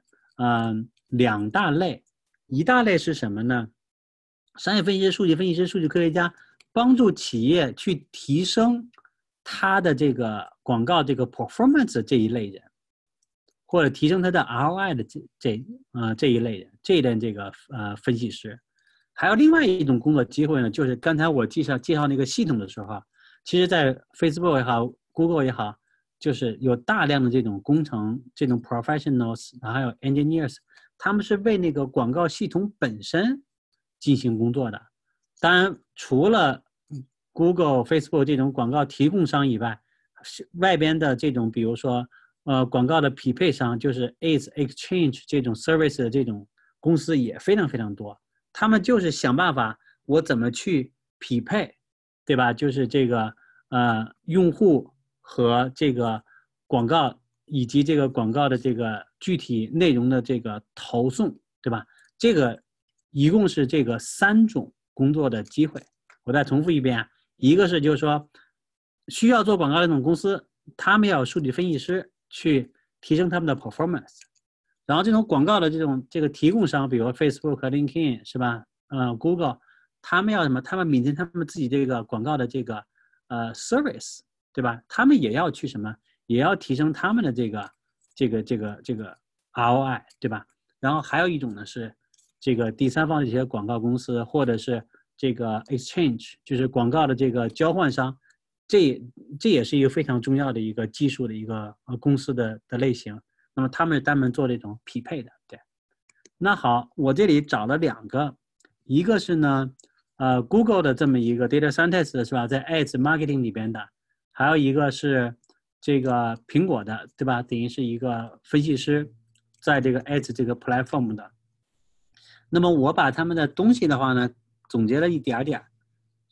两大类，一大类是什么呢？商业分析师、数据分析师、数据科学家，帮助企业去提升它的这个广告这个 performance 这一类人，或者提升它的 ROI 的这一类人，这一类这个分析师。还有另外一种工作机会呢，就是刚才我介绍那个系统的时候，其实在 Facebook 也好 Google 也好，就是有大量的这种工程这种 professionals， 还有 engineers， 他们是为那个广告系统本身进行工作的。当然除了 Google、Facebook 这种广告提供商以外，外边的这种比如说广告的匹配商，就是 Ads Exchange 这种 service 的这种公司也非常非常多。他们就是想办法我怎么去匹配，对吧？就是这个用户和这个广告以及这个广告的这个具体内容的这个投送，对吧？这个一共是这个三种工作的机会。我再重复一遍啊，一个是就是说需要做广告的那种公司，他们要有数据分析师去提升他们的 performance， 然后这种广告的这个提供商，比如 Facebook、LinkedIn 是吧？Google， 他们要什么？他们秉承他们自己这个广告的这个service， 对吧？他们也要去什么？也要提升他们的这个 ROI， 对吧？然后还有一种呢是这个第三方的一些广告公司，或者是这个 exchange， 就是广告的这个交换商，这也是一个非常重要的一个技术的一个公司的类型。那么他们专门做这种匹配的，对。那好，我这里找了两个，一个是呢，Google 的这么一个 data scientist 是吧，在 ads marketing 里边的，还有一个是这个苹果的，对吧？等于是一个分析师，在这个 ads 这个 platform 的。那么我把他们的东西的话呢总结了一点点。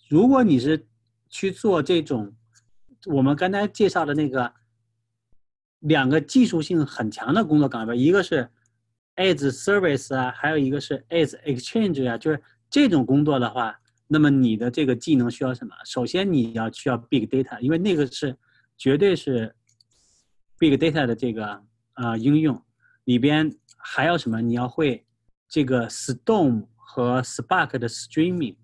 如果你是去做这种我们刚才介绍的那个两个技术性很强的工作岗位，一个是 Ads Service 啊，还有一个是 Ads Exchange 啊，就是这种工作的话，那么你的这个技能需要什么？首先你要需要 Big Data， 因为那个是绝对是 Big Data 的这个应用里边。还有什么？你要会这个 Storm 和 Spark 的 Streaming，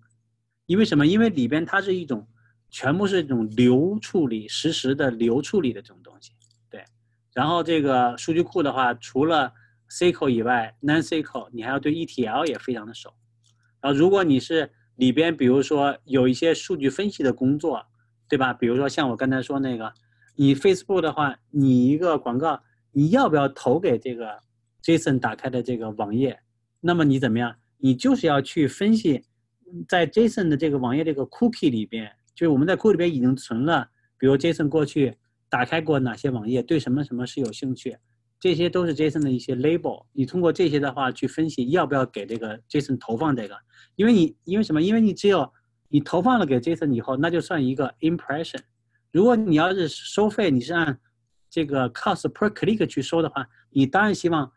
因为什么？因为里边它是一种全部是一种流处理，实时的流处理的这种东西，对。然后这个数据库的话，除了 SQL 以外 ，NoSQL 你还要对 ETL 也非常的熟。然后如果你是里边，比如说有一些数据分析的工作，对吧？比如说像我刚才说那个，你 Facebook 的话，你一个广告，你要不要投给这个 Jason 打开的这个网页？那么你怎么样？你就是要去分析，在 JSON 的这个网页这个 cookie 里边，就是我们在 cookie 里边已经存了，比如 JSON 过去打开过哪些网页，对什么什么是有兴趣，这些都是 JSON 的一些 label。你通过这些的话去分析要不要给这个 JSON 投放这个，因为什么？因为你只有你投放了给 JSON 以后，那就算一个 impression。如果你要是收费，你是按这个 cost per click 去收的话，你当然希望，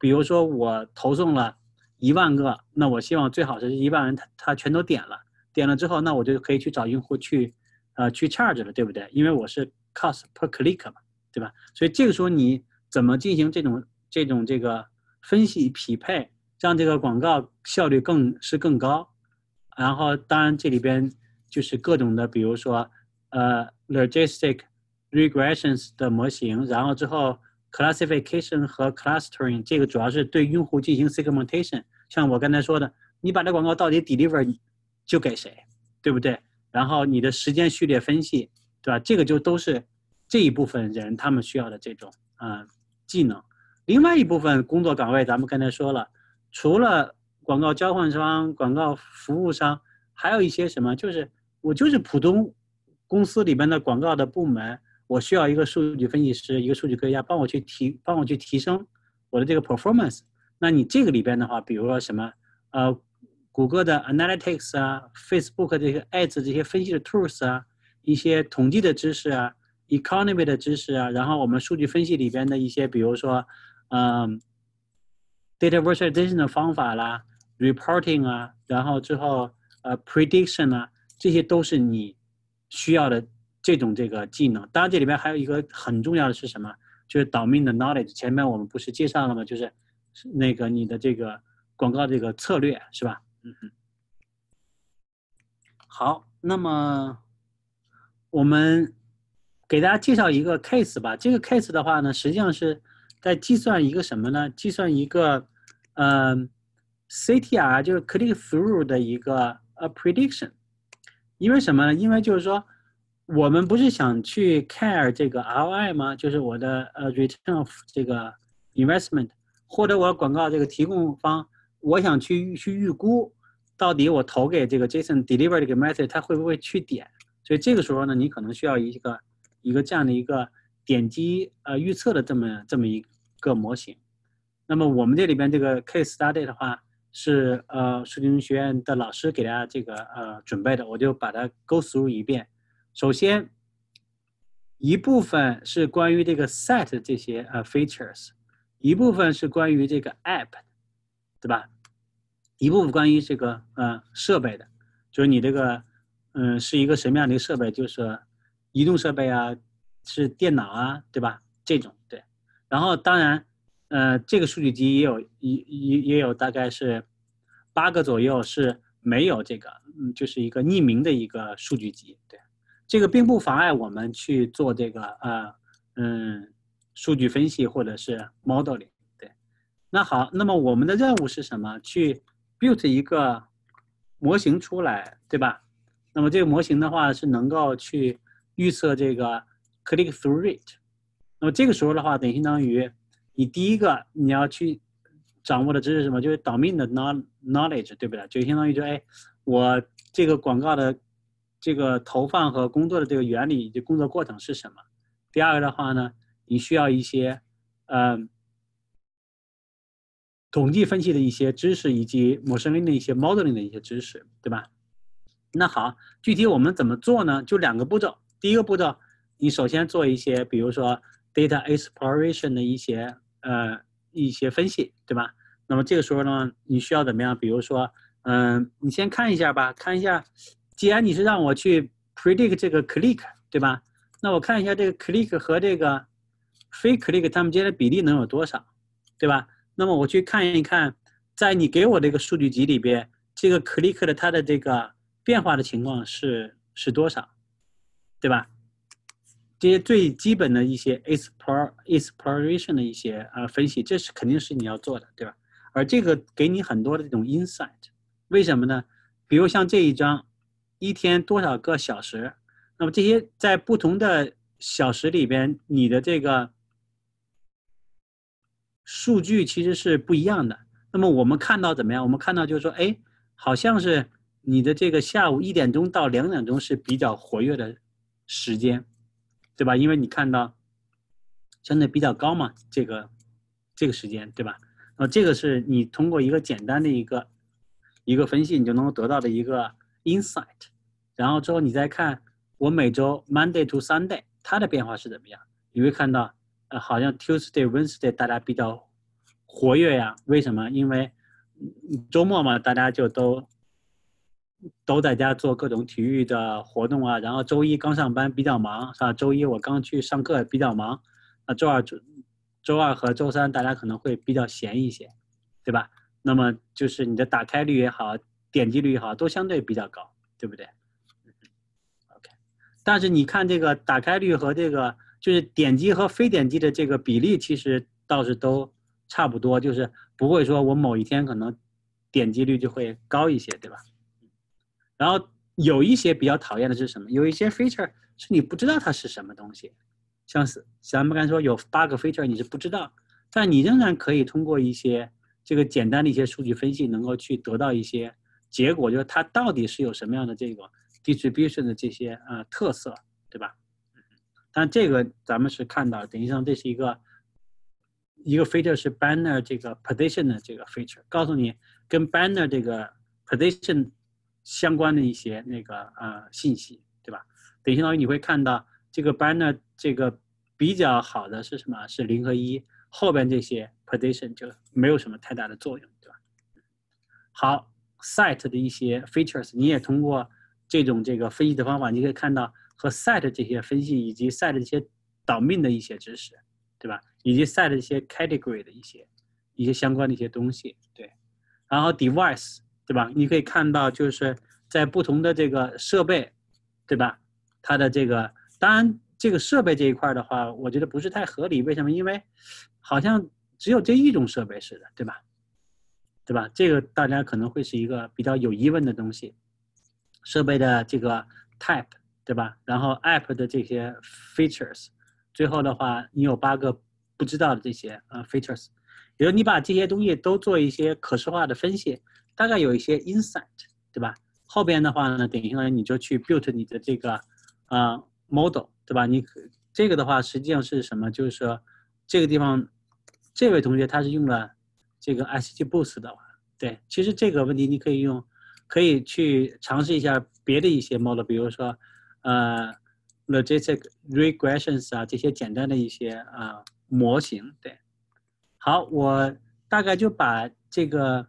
比如说我投送了10000个，那我希望最好是10000人他全都点了之后，那我就可以去找用户去 charge 了，对不对？因为我是 cost per click 嘛，对吧？所以这个时候你怎么进行这种这个分析匹配，让这个广告效率更高？然后当然这里边就是各种的，比如说logistic regressions 的模型，然后之后。classification 和 clustering 这个主要是对用户进行 segmentation， 像我刚才说的，你把这广告到底 deliver 就给谁，对不对？然后你的时间序列分析，对吧？这个就都是这一部分人他们需要的这种技能。另外一部分工作岗位，咱们刚才说了，除了广告交换商、广告服务商，还有一些什么？就是我就是普通公司里边的广告的部门。我需要一个数据分析师，一个数据科学家帮我去提升我的这个 performance。那你这个里边的话，比如说什么谷歌的 analytics 啊 ，Facebook 这些 ads 这些分析的 tools 啊，一些统计的知识啊 ，economy 的知识啊，然后我们数据分析里边的一些，比如说data visualization 的方法啦， reporting 啊，然后之后prediction 啊，这些都是你需要的这个技能。当然，这里边还有一个很重要的是什么？就是domain的 knowledge。前面我们不是介绍了吗？就是那个你的这个广告这个策略是吧？嗯嗯。好，那么我们给大家介绍一个 case 吧。这个 case 的话呢，实际上是在计算一个什么呢？计算一个CTR， 就是 click through 的一个prediction。因为什么呢？因为就是说，我们不是想去 care 这个 ROI 吗？就是我的return of 这个 investment， 或者我广告这个提供方，我想去预估到底我投给这个 Jason deliver 这个 message 他会不会去点。所以这个时候呢，你可能需要一个这样的一个点击预测的这么一个模型。那么我们这里边这个 case study 的话，是数据学院的老师给大家这个准备的，我就把它 go through 一遍。首先，一部分是关于这个 set 这些features， 一部分是关于这个 app， 对吧？一部分关于这个设备的，就是你这个是一个什么样的设备，就是移动设备啊，是电脑啊，对吧？这种对。然后当然，这个数据集也有大概是8个左右是没有这个，就是一个匿名的一个数据集，对。这个并不妨碍我们去做这个数据分析或者是 modeling， 对。那好，那么我们的任务是什么？去 build 一个模型出来，对吧？那么这个模型的话是能够去预测这个 click through rate。那么这个时候的话，等于相当于你第一个你要去掌握的知识是什么？就是domain的 knowledge， 对不对？就相当于就我这个广告的这个投放和工作的这个原理以及工作过程是什么？第二个的话呢，你需要一些统计分析的一些知识以及machine learning的一些 modeling 的一些知识，对吧？那好，具体我们怎么做呢？就2个步骤。第一个步骤，你首先做一些，比如说 data exploration 的一些分析，对吧？那么这个时候呢，你需要怎么样？比如说，你先看一下吧，看一下，既然你是让我去 predict 这个 click， 对吧？那我看一下这个 click 和这个非 click 它们之间的比例能有多少，对吧？那么我去看一看，在你给我这个数据集里边，这个 click 的它的这个变化的情况是多少，对吧？这些最基本的一些 exploration 的一些分析，这是肯定是你要做的，对吧？而这个给你很多的这种 insight， 为什么呢？比如像这一章，一天多少个小时？那么这些在不同的小时里边，你的这个数据其实是不一样的。那么我们看到怎么样？我们看到就是说，好像是你的这个下午1点钟到2点钟是比较活跃的时间，对吧？因为你看到相对比较高嘛，这个时间，对吧？那这个是你通过一个简单的一个分析，你就能够得到的一个 insight。然后之后你再看我每周 Monday to Sunday 它的变化是怎么样，你会看到好像 Tuesday Wednesday 大家比较活跃呀，为什么？因为周末嘛，大家就都在家做各种体育的活动啊，然后周一刚上班比较忙，是吧？周一我刚去上课比较忙，那周二和周三大家可能会比较闲一些，对吧？那么就是你的打开率也好，点击率也好，都相对比较高，对不对？ OK， 但是你看这个打开率和这个就是点击和非点击的这个比例，其实倒是都差不多，就是不会说我某一天可能点击率就会高一些，对吧？然后有一些比较讨厌的是什么？有一些 feature 是你不知道它是什么东西，像是咱们刚才说有8个 feature 你是不知道，但你仍然可以通过一些这个简单的一些数据分析，能够去得到一些结果，就是它到底是有什么样的这个 distribution 的这些特色，对吧？但这个咱们是看到，等于像这是一个 feature 是 banner 这个 position 的这个 feature， 告诉你跟 banner 这个 position 相关的一些那个信息，对吧？等于相当于你会看到这个 banner 这个比较好的是什么？是0和1，后边这些 prediction 就没有什么太大的作用，对吧？它 site 的一些 features， 你也通过这个分析的方法，你可以看到和 site 这些分析以及 site 这些 domain 的一些知识，对吧？以及 site 这些 category 的一些相关的一些东西，对。然后 device， 对吧？你可以看到就是在不同的这个设备，对吧？它的这个当然这个设备这一块的话，我觉得不是太合理。为什么？因为好像只有这一种设备似的，对吧？对吧？这个大家可能会是一个比较有疑问的东西。设备的这个 type， 对吧？然后 app 的这些 features， 最后的话你有8个不知道的这些features。比如你把这些东西都做一些可视化的分析，大概有一些 insight， 对吧？后边的话呢，等一下你就去 build 你的这个model， 对吧？你这个的话实际上是什么？就是说这个地方这位同学他是用了这个 XGBoost 的话，对，其实这个问题你可以用，可以去尝试一下别的一些 model， 比如说logistic regressions 啊这些简单的一些模型，对。好，我大概就把这个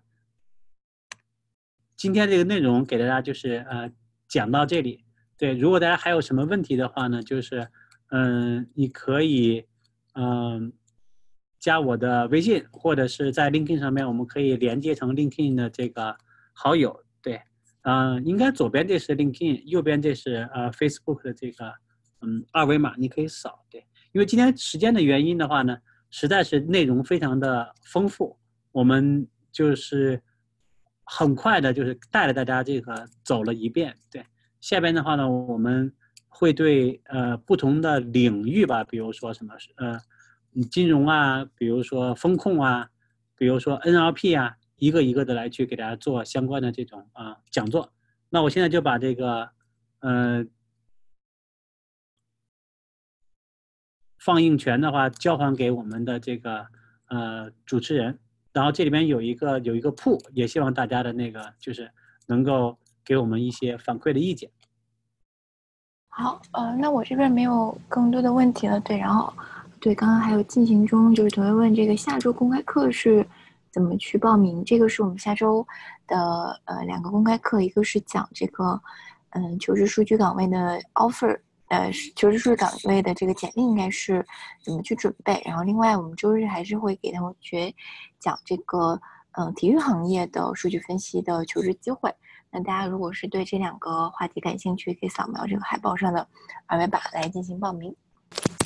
今天这个内容给大家就是讲到这里。对，如果大家还有什么问题的话呢，就是你可以加我的微信，或者是在 LinkedIn 上面，我们可以连接成 LinkedIn 的这个好友。对，应该左边这是 LinkedIn， 右边这是Facebook 的这个二维码，你可以扫。对，因为今天时间的原因的话呢，实在是内容非常的丰富，我们就是很快的，就是带着大家这个走了一遍。对，下边的话呢，我们会对不同的领域吧，比如说什么金融啊，比如说风控啊，比如说 NLP 啊，一个一个的来去给大家做相关的这种讲座。那我现在就把这个放映权的话交还给我们的这个主持人，然后这里面有一个pool，也希望大家的那个就是能够给我们一些反馈的意见。好，那我这边没有更多的问题了。对，然后对，刚刚还有进行中，就是同学问这个下周公开课是怎么去报名？这个是我们下周的2个公开课，一个是讲这个求职数据岗位的 offer。求职数据岗位的这个简历应该是怎么去准备？然后，另外我们周日还是会给同学讲这个体育行业的数据分析的求职机会。那大家如果是对这2个话题感兴趣，可以扫描这个海报上的二维码来进行报名。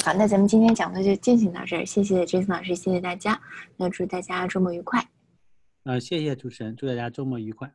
好，那咱们今天讲座就进行到这儿，谢谢 Jason 老师，谢谢大家，那祝大家周末愉快。谢谢主持人，祝大家周末愉快。